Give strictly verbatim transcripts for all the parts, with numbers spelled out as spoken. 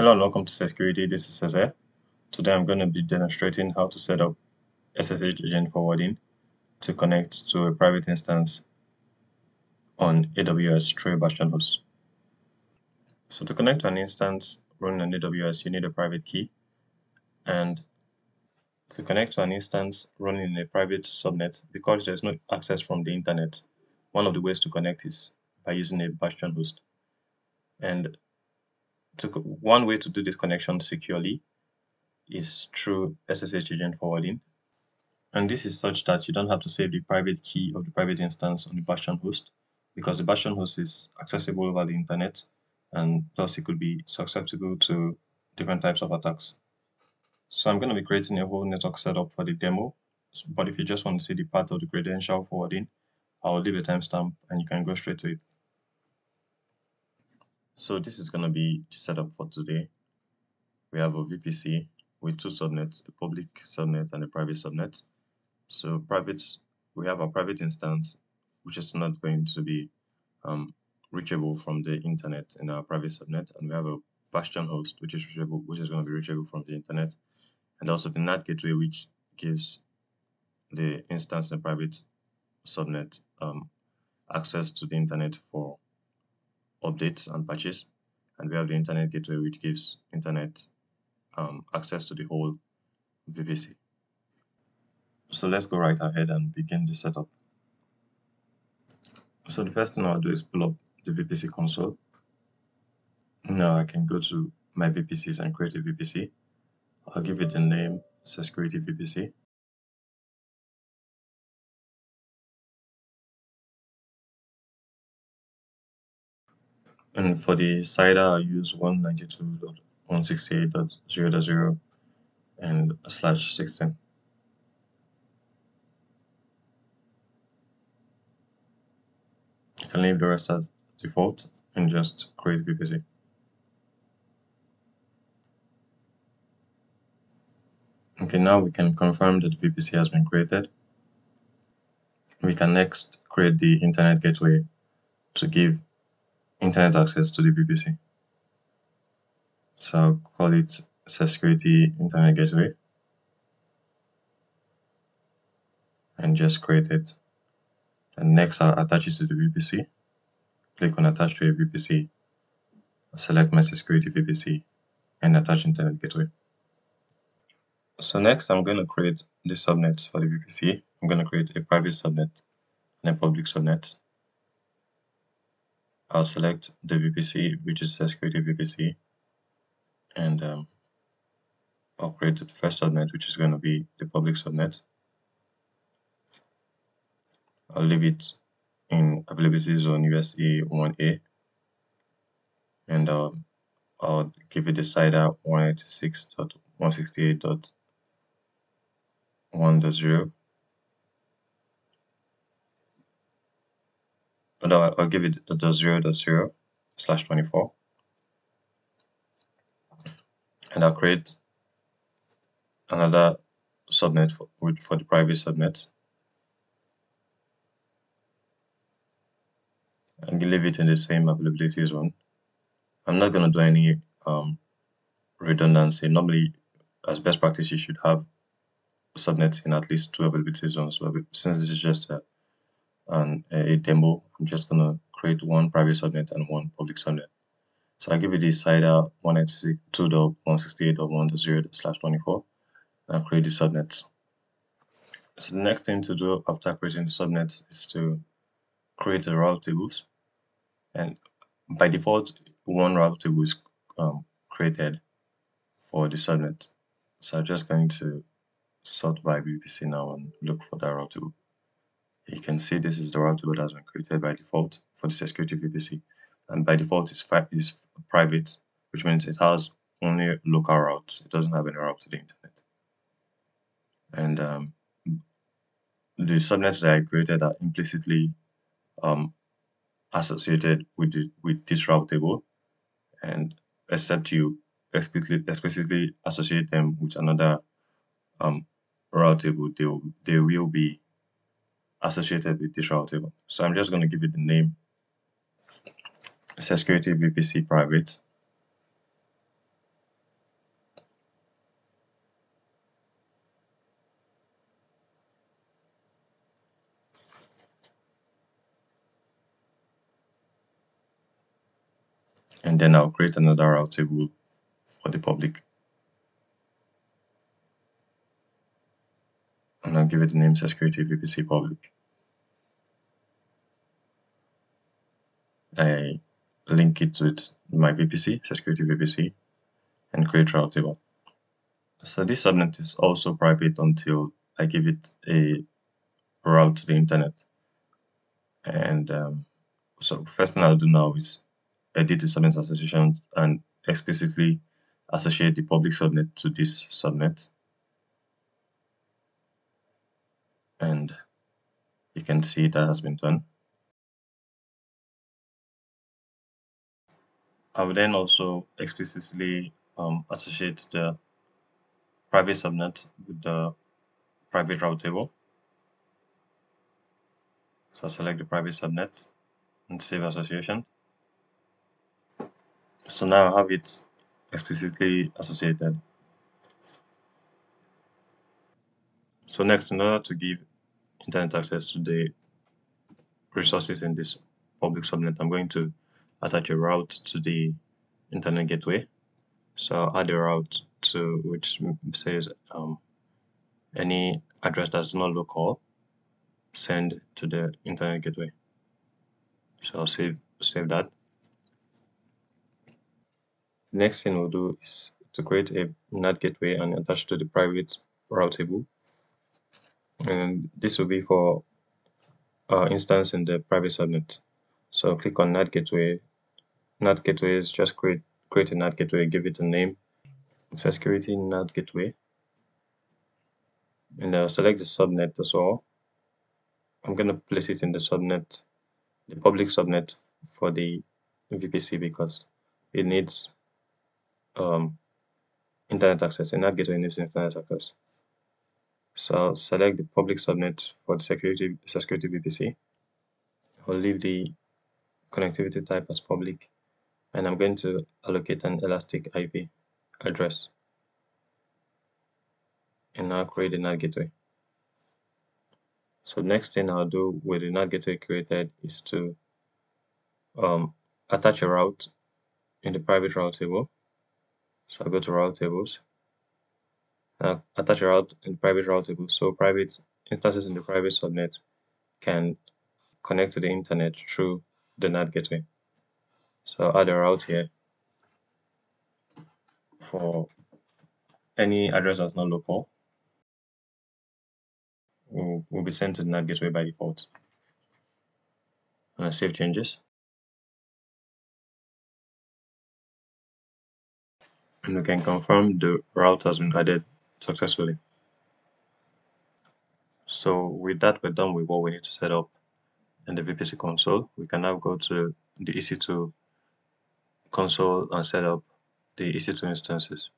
Hello and welcome to Security. This is Cesar. Today I'm going to be demonstrating how to set up S S H agent forwarding to connect to a private instance on A W S through a Bastion host. So to connect to an instance running on A W S, you need a private key, and to connect to an instance running in a private subnet, because there is no access from the internet, one of the ways to connect is by using a Bastion host. And To, one way to do this connection securely is through S S H agent forwarding, and this is such that you don't have to save the private key of the private instance on the Bastion host, because the Bastion host is accessible over the internet, and plus it could be susceptible to different types of attacks. So I'm going to be creating a whole network setup for the demo, but if you just want to see the part of the credential forwarding, I'll leave a timestamp and you can go straight to it. So this is going to be the setup for today. We have a V P C with two subnets, a public subnet and a private subnet. So private, we have a private instance, which is not going to be um, reachable from the internet in our private subnet, and we have a Bastion host, which is reachable, which is going to be reachable from the internet, and also the N A T gateway, which gives the instance and private subnet um, access to the internet for updates and patches, and we have the internet gateway, which gives internet um, access to the whole V P C. So let's go right ahead and begin the setup. So the first thing I'll do is pull up the V P C console. Now I can go to my V P Cs and create a V P C. I'll give it the name Security V P C. And for the C I D R, I use one ninety-two dot one sixty-eight dot zero dot zero and slash sixteen. You can leave the rest as default and just create V P C. Okay, now we can confirm that V P C has been created. We can next create the internet gateway to give internet access to the V P C. So I'll call it Security Internet Gateway and just create it. And next I'll attach it to the V P C. Click on Attach to a V P C. I'll select my Security V P C and attach Internet Gateway. So next I'm going to create the subnets for the V P C. I'm going to create a private subnet and a public subnet. I'll select the V P C, which is Security V P C, and um, I'll create the first subnet, which is going to be the public subnet. I'll leave it in availability zone U S A one A, and uh, I'll give it the C I D R one eighty-six dot one sixty-eight dot one dot zero. And I'll, I'll give it the zero dot zero slash twenty-four, and I'll create another subnet for, for the private subnet, and leave it in the same availability zone. I'm not going to do any um, redundancy. Normally, as best practice, you should have subnets in at least two availability zones, but since this is just a and a demo, I'm just going to create one private subnet and one public subnet. So I give it this C I D R one eighty-two dot one sixty-eight dot one dot zero slash twenty-four, and I'll create the subnets. So the next thing to do after creating the subnets is to create the route tables, and by default one route table is um, created for the subnet. So I'm just going to sort by V P C now and look for that route table. You can see this is the route table that has been created by default for the Security V P C, and by default it's is private, which means it has only local routes. It doesn't have any route to the internet. And um, the subnets that I created are implicitly um, associated with the, with this route table, and except you explicitly explicitly associate them with another um, route table, they will, they will be associated with this route table. So I'm just going to give it the name Security V P C Private, and then I'll create another route table for the public, and I'll give it the name security V P C public. I link it with my V P C, security V P C, and create route table. So this subnet is also private until I give it a route to the internet. And um, so first thing I'll do now is edit the subnet association and explicitly associate the public subnet to this subnet. And you can see that has been done. I will then also explicitly um, associate the private subnet with the private route table. So I'll select the private subnet and save association. So now I have it explicitly associated. So next, in order to give internet access to the resources in this public subnet, I'm going to attach a route to the internet gateway. So I'll add a route to which says um, any address that's not local, send to the internet gateway. So I'll save save that. Next thing we'll do is to create a N A T gateway and attach to the private route table, and this will be for uh, instance in the private subnet. So click on N A T gateway. N A T gateways, just create create a N A T gateway, give it a name, security N A T gateway, and uh, select the subnet as well. I'm gonna place it in the subnet, the public subnet for the V P C, because it needs um, internet access. A N A T gateway needs internet access. So I'll select the public subnet for the security security V P C. I'll leave the connectivity type as public, and I'm going to allocate an elastic I P address, and now create a N A T gateway. So next thing I'll do with the N A T gateway created is to um, attach a route in the private route table. So I'll go to route tables, I'll attach a route in the private route table, so private instances in the private subnet can connect to the internet through the N A T gateway. So I'll add a route here for any address that's not local. Will, will be sent to the N A T gateway by default. And I save changes. And we can confirm the route has been added successfully. So with that, we're done with what we need to set up in the V P C console. We can now go to the E C two console and set up the E C two instances.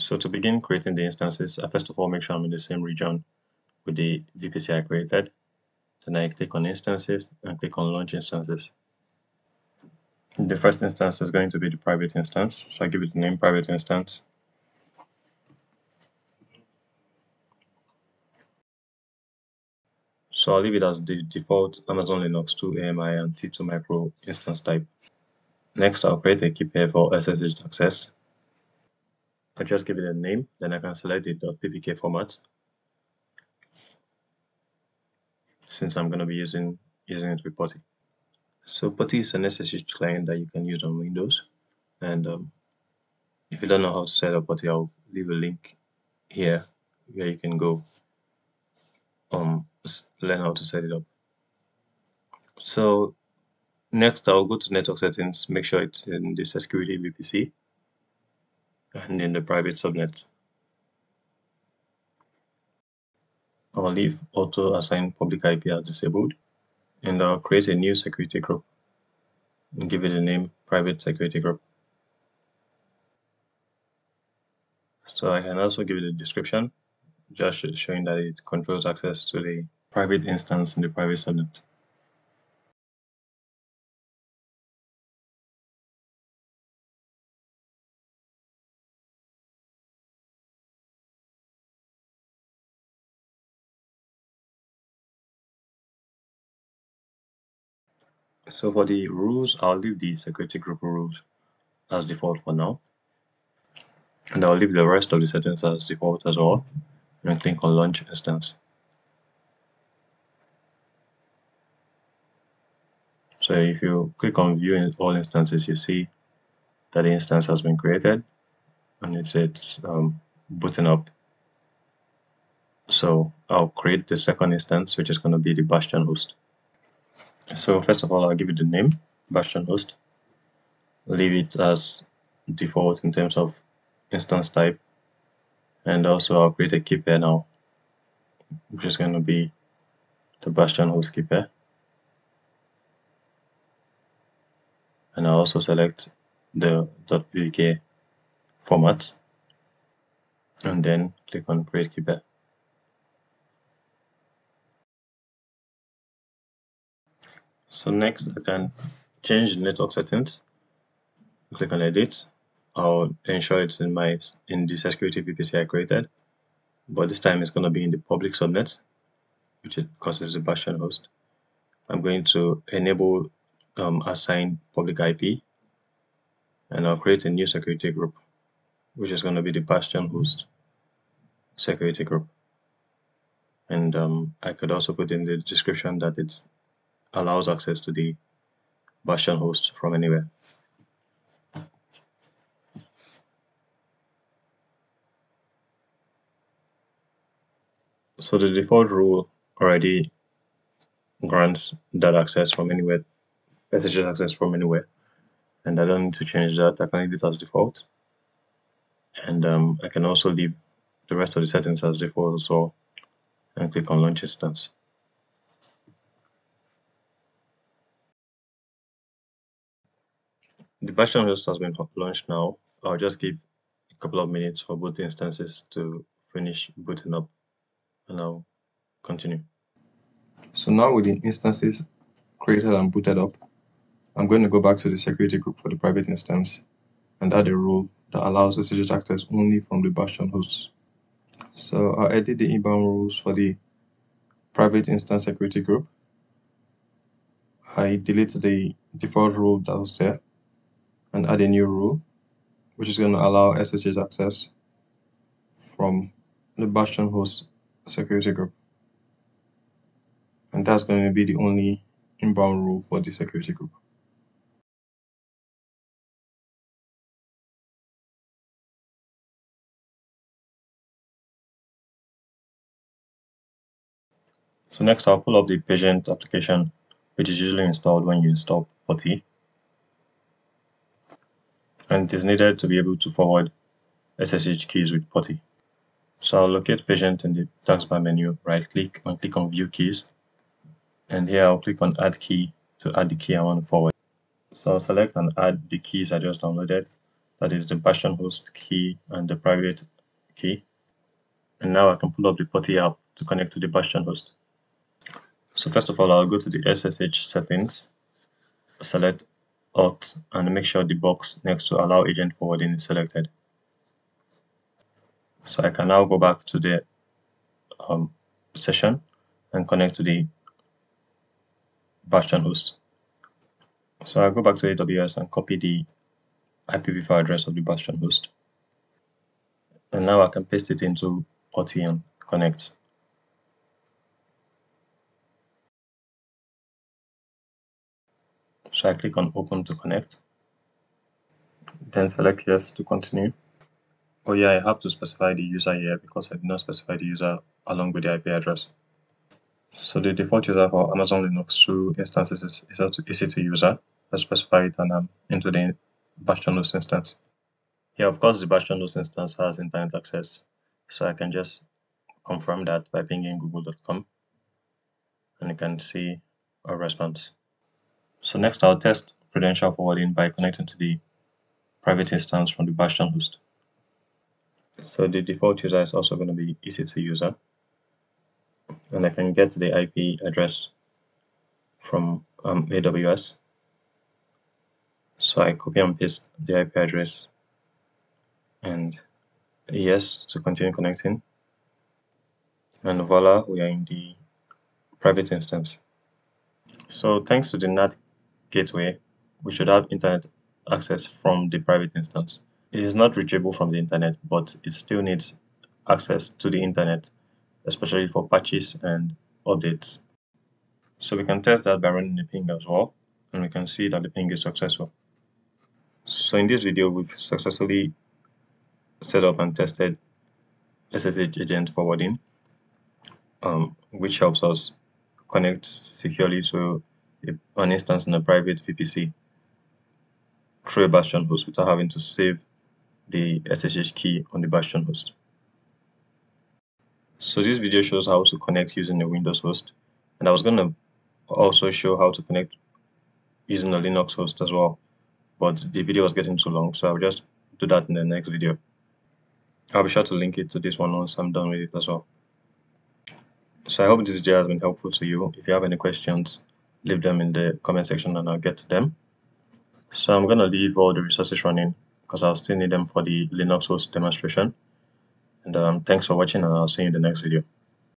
So to begin creating the instances, I first of all make sure I'm in the same region with the V P C I created. Then I click on Instances and click on Launch Instances. The first instance is going to be the private instance, so I give it the name private instance. So I'll leave it as the default Amazon Linux two A M I and T two Micro instance type. Next, I'll create a key pair for S S H access. I'll just give it a name, then I can select the .ppk format, since I'm going to be using using it with PuTTY. So PuTTY is an S S H client that you can use on Windows, and um, if you don't know how to set up PuTTY, I'll leave a link here where you can go um learn how to set it up. So next, I'll go to network settings, make sure it's in the security V P C and in the private subnet. I'll leave auto assign public I P as disabled, and I'll create a new security group and give it a name private security group. So I can also give it a description, just showing that it controls access to the private instance in the private subnet. So for the rules, I'll leave the security group rules as default for now. And I'll leave the rest of the settings as default as well. And click on launch instance. So if you click on view all instances, you see that the instance has been created and it's, it's um, booting up. So I'll create the second instance, which is going to be the Bastion host. So first of all, I'll give it the name, Bastion host. Leave it as default in terms of instance type. And also I'll create a key pair now, which is going to be the Bastion host key pair. And I'll also select the .pk format and then click on create key pair. So next I can change the network settings, click on edit. I'll ensure it's in my in the security V P C I created, but this time it's going to be in the public subnet, which is because it's a Bastion host. I'm going to enable um, assign public I P, and I'll create a new security group, which is going to be the Bastion host security group. And um, I could also put in the description that it's allows access to the Bastion host from anywhere. So the default rule already grants that access from anywhere, S S H access from anywhere, and I don't need to change that. I can leave it as default, and um, I can also leave the rest of the settings as default as well, and click on launch instance. The Bastion host has been launched now. I'll just give a couple of minutes for both instances to finish booting up, and I'll continue. So now with the instances created and booted up, I'm going to go back to the security group for the private instance and add a rule that allows S S H access only from the Bastion hosts. So I'll edit the inbound rules for the private instance security group. I delete the default rule that was there and add a new rule, which is going to allow S S H access from the Bastion host security group. And that's going to be the only inbound rule for the security group. So next I'll pull up the Pageant application, which is usually installed when you install PuTTY. And it is needed to be able to forward S S H keys with PuTTY. So I'll locate Pageant in the taskbar menu, right click and click on view keys. And here I'll click on add key to add the key I want to forward. So I'll select and add the keys I just downloaded. That is the Bastion host key and the private key. And now I can pull up the PuTTY app to connect to the Bastion host. So first of all, I'll go to the S S H settings, select Alt and make sure the box next to allow agent forwarding is selected. So I can now go back to the um, session and connect to the Bastion host. So I go back to A W S and copy the I P v four address of the Bastion host. And now I can paste it into PuTTY and connect. So I click on open to connect, then select yes to continue. Oh yeah, I have to specify the user here because I did not specify the user along with the I P address. So the default user for Amazon Linux two instances is E C two user. I specify it and I'm into the Bastion host instance. Yeah, of course the Bastion host instance has internet access, so I can just confirm that by pinging google dot com and you can see a response. So next I'll test credential forwarding by connecting to the private instance from the Bastion host. So the default user is also going to be E C two user, and I can get the I P address from um, A W S. So I copy and paste the I P address and yes to continue connecting, and voila, we are in the private instance. So thanks to the N A T gateway, we should have internet access from the private instance. It is not reachable from the internet, but it still needs access to the internet, especially for patches and updates. So we can test that by running the ping as well, and we can see that the ping is successful. So in this video, we've successfully set up and tested S S H agent forwarding, um, which helps us connect securely to an instance in a private V P C through a Bastion host without having to save the S S H key on the Bastion host. So this video shows how to connect using a Windows host, and I was going to also show how to connect using a Linux host as well, but the video was getting too long, so I'll just do that in the next video. I'll be sure to link it to this one once I'm done with it as well. So I hope this video has been helpful to you. If you have any questions, leave them in the comment section and I'll get to them. So I'm going to leave all the resources running because I'll still need them for the Linux host demonstration. And um, thanks for watching, and I'll see you in the next video.